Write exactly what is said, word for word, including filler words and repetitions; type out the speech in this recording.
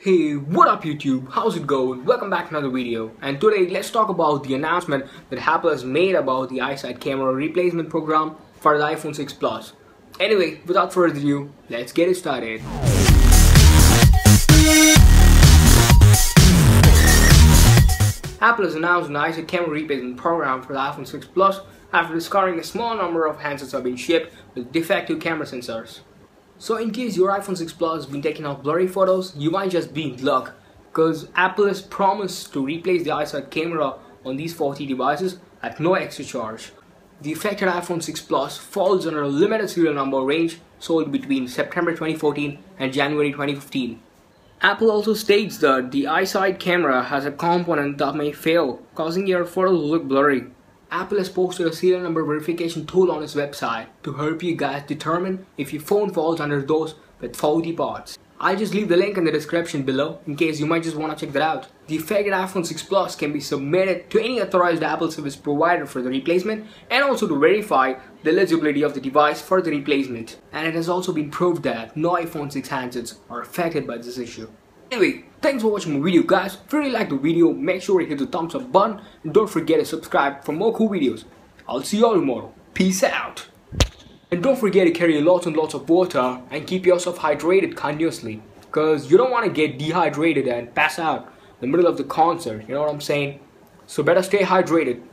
Hey, what up YouTube? How's it going? Welcome back to another video, and today let's talk about the announcement that Apple has made about the iSight camera replacement program for the iPhone six Plus. Anyway, without further ado, let's get it started. Apple has announced an iSight camera replacement program for the iPhone six Plus after discarding a small number of handsets have been shipped with defective camera sensors. So in case your iPhone six Plus has been taking off blurry photos, you might just be in luck, cause Apple has promised to replace the iSight camera on these forty devices at no extra charge. The affected iPhone six Plus falls under a limited serial number range sold between September twenty fourteen and January twenty fifteen. Apple also states that the iSight camera has a component that may fail, causing your photo to look blurry. Apple has posted a serial number verification tool on its website to help you guys determine if your phone falls under those with faulty parts. I'll just leave the link in the description below in case you might just want to check that out. The affected iPhone six Plus can be submitted to any authorized Apple service provider for the replacement and also to verify the eligibility of the device for the replacement. And it has also been proved that no iPhone six handsets are affected by this issue. Anyway, thanks for watching my video guys. If you really liked the video, make sure you hit the thumbs up button and don't forget to subscribe for more cool videos. I'll see you all tomorrow. Peace out. And don't forget to carry lots and lots of water and keep yourself hydrated continuously, cause you don't want to get dehydrated and pass out in the middle of the concert, you know what I'm saying? So better stay hydrated.